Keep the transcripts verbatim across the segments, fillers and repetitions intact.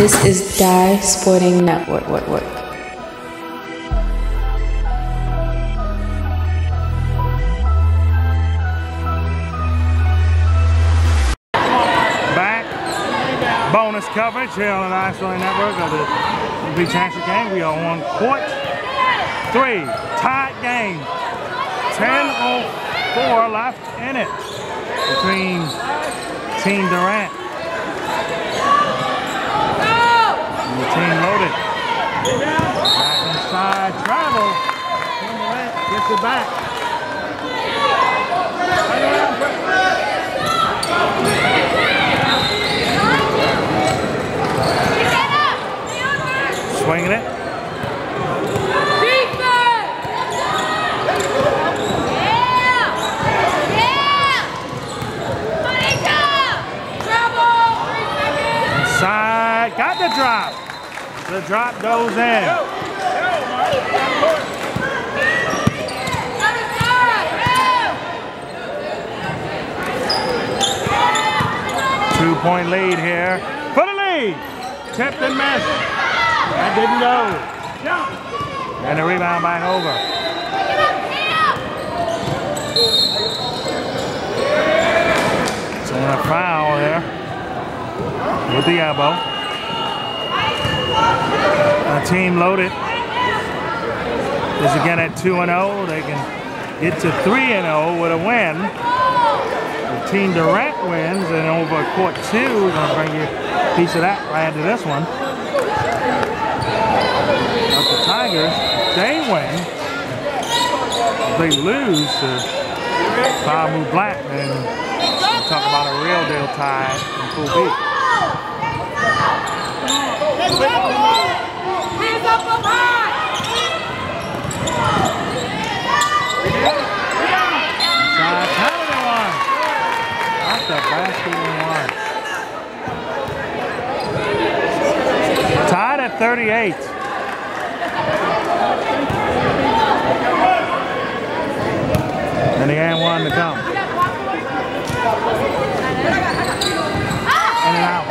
This is Dye Sporting Network. What, what? Back. Bonus coverage here on the Dye Sporting Network of the D M V Championship game. We are on court three. Tied game. ten oh four left in it between Team Durant and the Team Loaded. Back inside travel. Team Durant gets it back. Swinging it. Side, got the drop. The drop goes in. Two point lead here. For the lead. Tipped and missed. That didn't go. And the rebound back over. So a foul there. With the elbow. A Team Loaded is again at two and oh. They can get to three and oh with a win. The Team Durant wins, and over court two, we're going to bring you a piece of that right into this one. But the Tigers, they win. They lose to Bahamu Blackman. We'll talk about a real deal tie in Pool B. Hands up up high. Not the basket in one. Tied at thirty-eight. And he had one to come. In and out.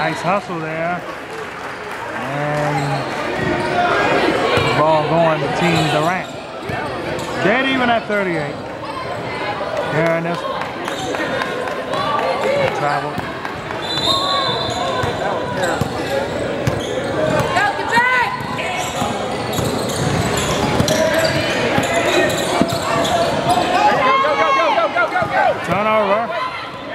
Nice hustle there, and the ball going to Team Durant. Dead even at thirty-eight. Here in this travel. Turnover.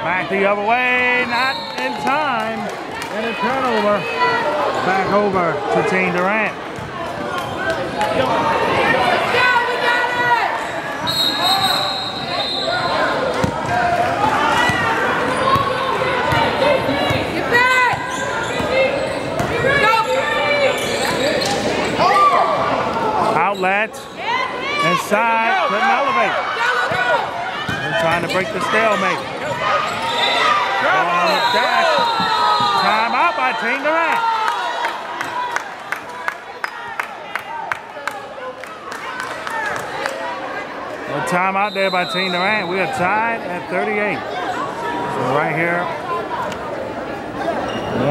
Back the other way. Not in time. And a turnover, back over to Team Durant. Outlet, inside, couldn't elevate. They're trying to break the stalemate. Going up dash. Time out by Team Durant. No time out there by Team Durant. We are tied at thirty-eight. So right here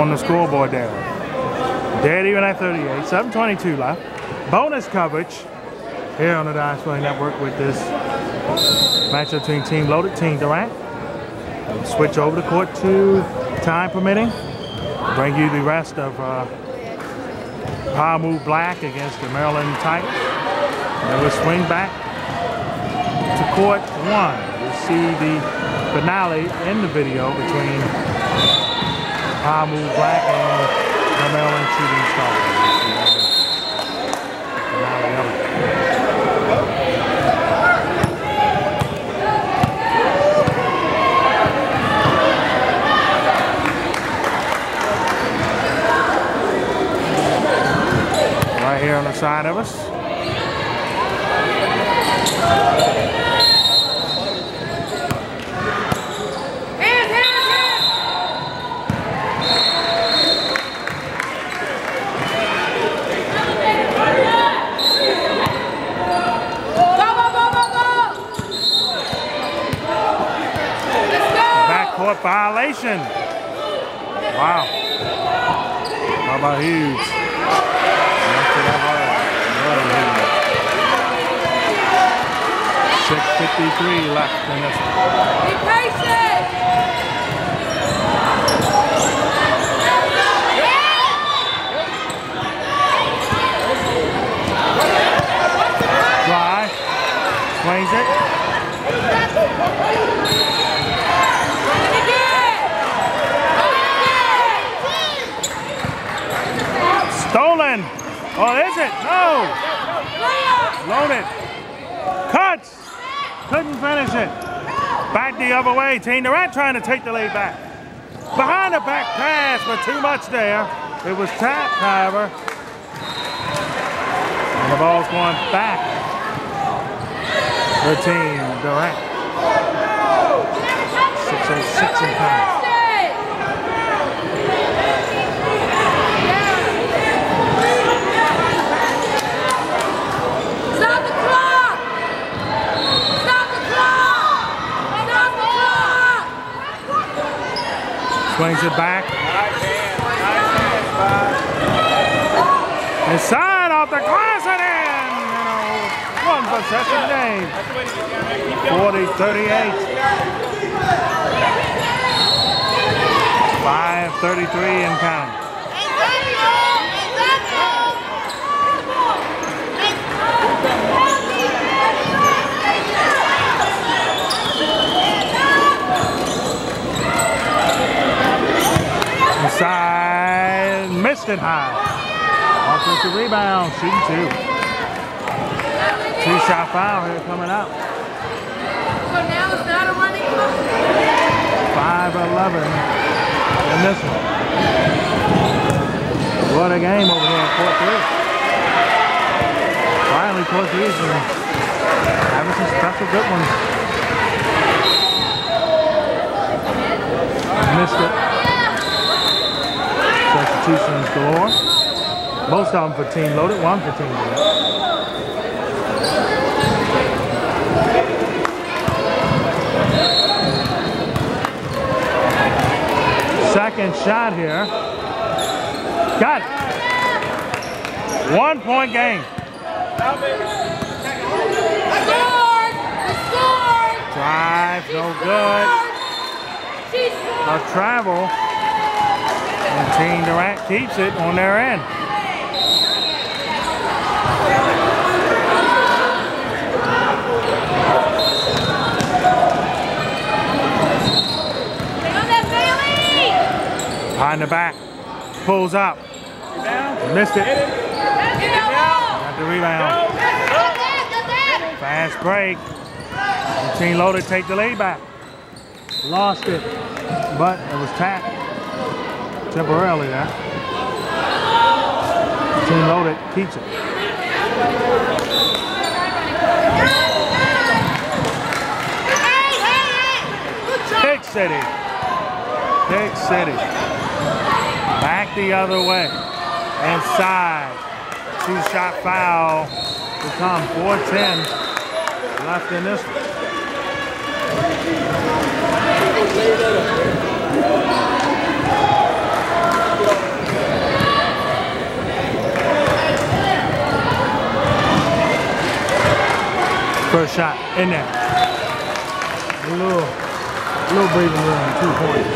on the scoreboard there. Dead even at thirty-eight. seven twenty-two left. Bonus coverage here on the Dye Sporting Network with this matchup between Team Loaded, Team Durant. We'll switch over to court two, time permitting. Bring you the rest of uh, Power Move Black against the Maryland Titans. And we'll swing back to court one. We'll see the finale in the video between Power Move Black and the Maryland Shooting Star. Here on the side of us. Hands, hands, hands. Go, go, go, go, go. Let's go. up, violation. Wow. How about Hughes? six fifty-three left in this one. Be patient. Plays it. Stolen. Oh, is it? No. Loaded. Cuts. Couldn't finish it. Back the other way. Team Durant trying to take the lead back. Behind the back pass, but too much there. It was tapped, however. And the ball's going back. The team, Durant. six oh six in time. Swings it back. Inside off the glass and in. And a one possession game. forty thirty-eight. five thirty-three in time. Inside, missed it high. Offensive rebound, shooting two. Two shot foul here coming up. So now it's not a running clock. five eleven in this one. What a game over here in Port Louis. Finally, Port Louis having some special good ones. Missed it. Substitutions galore. Most of them for Team Loaded, one for Team Loaded. Second shot here. Got it. One point game. Drive, no good. A travel. And Team Durant keeps it on their end. Behind the back, pulls up, missed it. Got the rebound. Fast break. And Team Loaded take the lead back. Lost it, but it was tapped. Temporarily there. Team Loaded keeps it. Big City. Big City. Back the other way. Inside. Two shot foul. Become four ten left in this one. First shot in there. A little, a little breathing room, two points.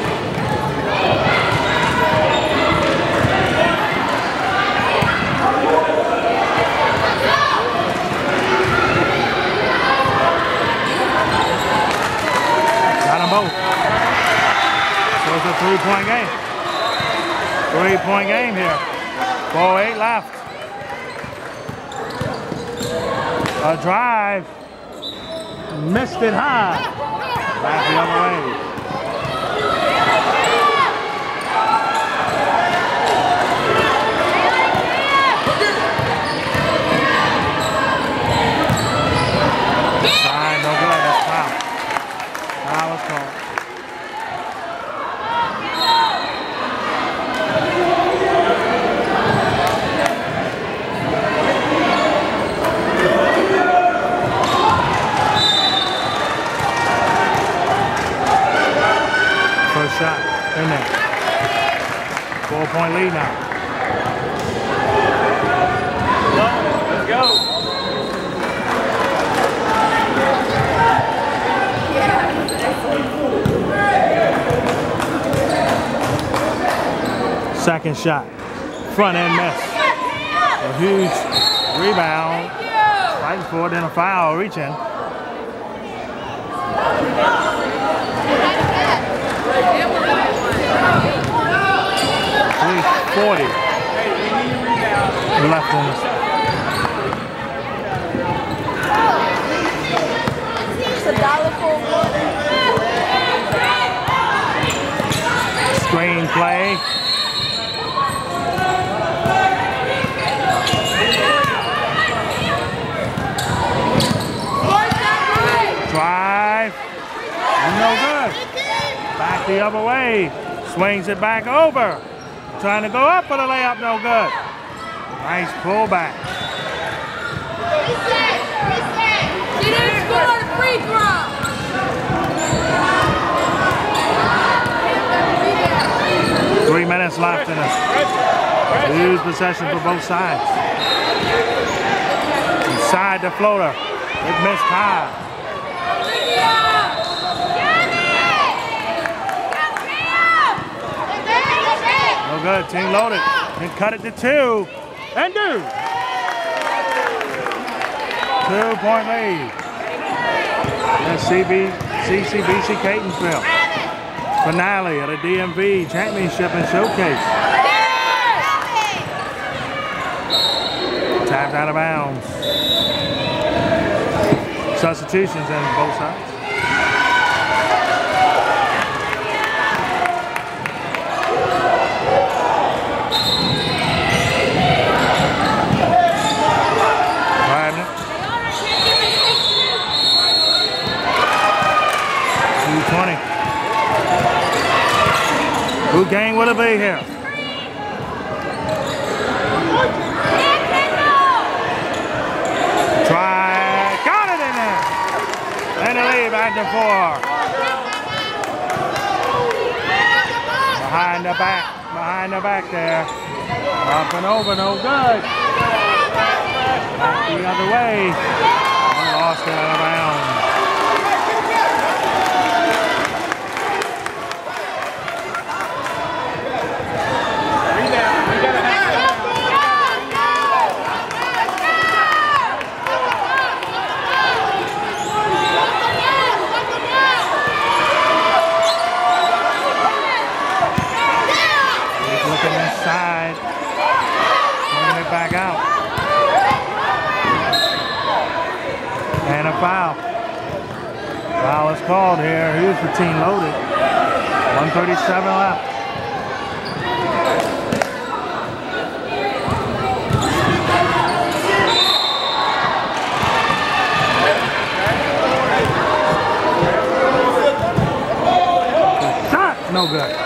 Got them both. So it's a three-point game. Three-point game here. four eight left. A drive. Missed it high. Back the other way. Side, no good. That's foul. Foul is called. in there. Four-point lead now. Let's go. Second shot. Front end miss. A huge rebound. Fighting for it, then a foul, reaching. forty left on this. Screen play. Drive. No good. Back the other way. Swings it back over. Trying to go up for the layup, no good. Nice pullback. She didn't score the free throw. Three minutes left in us. Huge possession for both sides. Inside the floater. It missed high. Good, team loaded. And cut it to two. And do. Two point lead. That's C C B C-Catonsville. Finale of the D M V Championship and Showcase. Tapped out of bounds. Substitutions in both sides. Who gang will it be here? Try, got it in there! And the lead back to four. Behind the back, behind the back there. Up and over, no good. Back the other way. And lost it out of bounds. Back out. And a foul. Foul is called here. Here's the team loaded. one thirty-seven left. Shot! No good.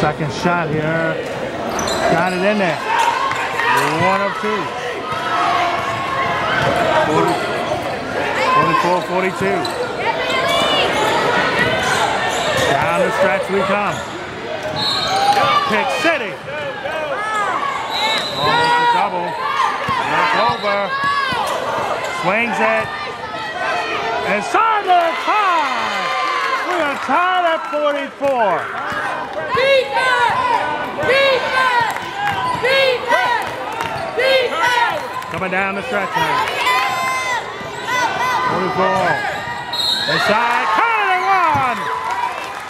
Second shot here. Got it in there. One of two. forty-four forty-two. Down the stretch we come. Pick City. Almost a double. Knock over. Swings it. And Sargent tied. We are tied at forty-four. Defense! Defense! Defense! Defense! Coming down the stretch now. forty-four. Inside, Carter won!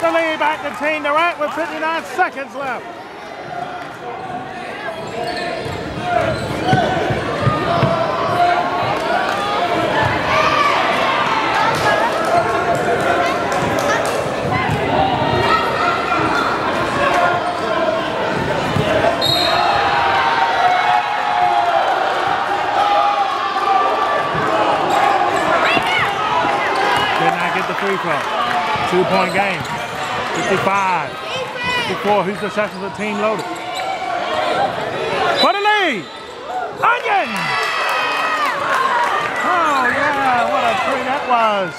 The lead back to Team Durant with fifty-nine seconds left. Two-point game, fifty-five. before. He's successful with Team Loaded. For the lead, Onion! Oh, yeah, what a three that was.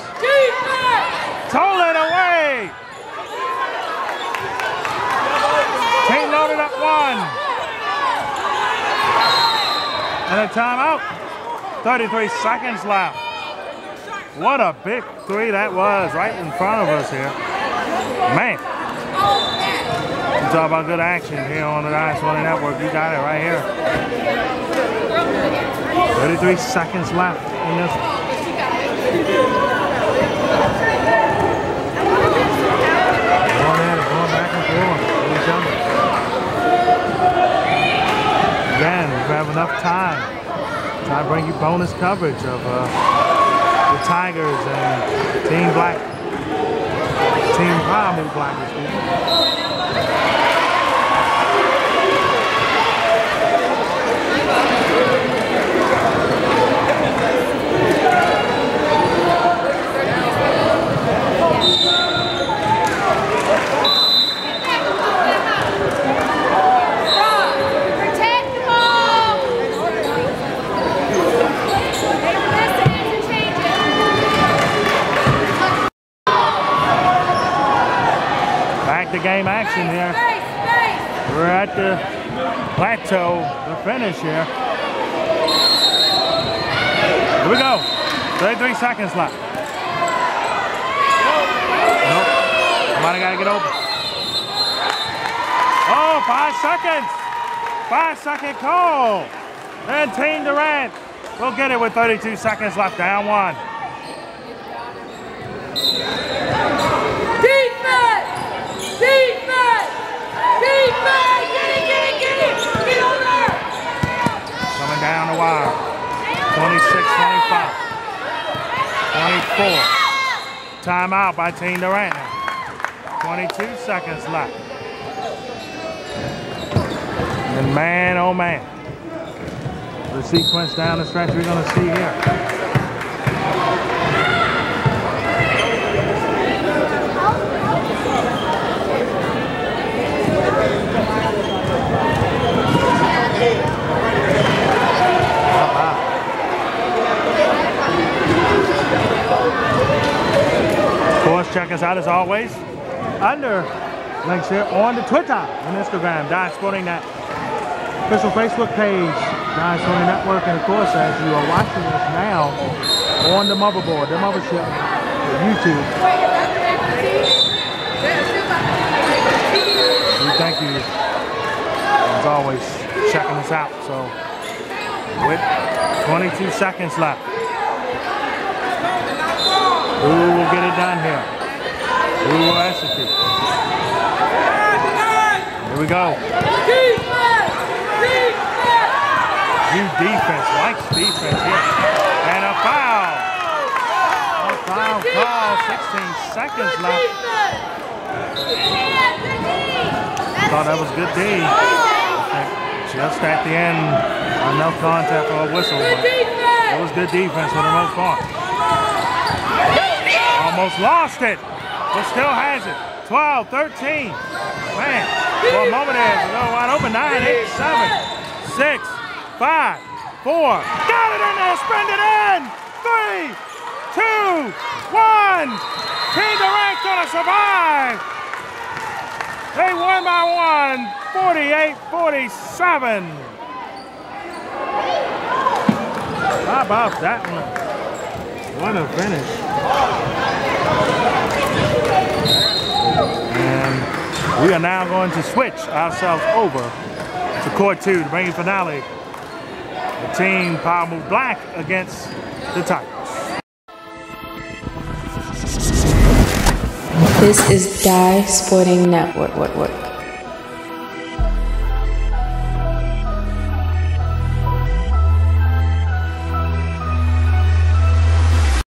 Told it away. Team Loaded up one. And a timeout. thirty-three seconds left. What a big three that was right in front of us here. Man. You talk about good action here on the Dye Sporting Network. You got it right here. thirty-three seconds left in this one. Going at it, going back and forth with each other. Again, if you have enough time, try to bring you bonus coverage of uh, the Tigers and Team Black. Team Power Move Black this week. Protect the ball. The game action here. We're at the plateau, the finish here. Here we go. thirty-three seconds left. Nope. Somebody got to get open. Oh, five seconds. Five second call. And Team Durant will get it with thirty-two seconds left. Down one. Defense! Defense! Get it, get it, get it! Get over! Coming down the wire. twenty-six, twenty-five, twenty-four. Timeout by Team Durant. twenty-two seconds left. And man, oh man. The sequence down the stretch we're going to see here. Check us out as always under links here on the Twitter and Instagram, Dye Sporting Net, official Facebook page, Dye Sporting Network, and of course as you are watching us now on the motherboard, the mothership, YouTube. We thank you as always checking us out. So with twenty-two seconds left, who will get it done here? We will execute. Here we go. Defense! Defense! You defense likes defense here. And a foul. A foul call. sixteen seconds left. Thought that was good D. Just at the end, no contact or a whistle. But it was good defense for the most part. Almost lost it. But still has it. twelve, thirteen. Man, for a moment there, it's a little wide open. nine, eight, seven, six, five, four. Got it in there. Sprint it in. three, two, one. Team Durant's going to survive. They won by one. forty-eight forty-seven. How about that one? What a finish. And we are now going to switch ourselves over to court two to bring you finale. The team Power Move Black against the Titans. This is Dye Sporting Network. What, what, what.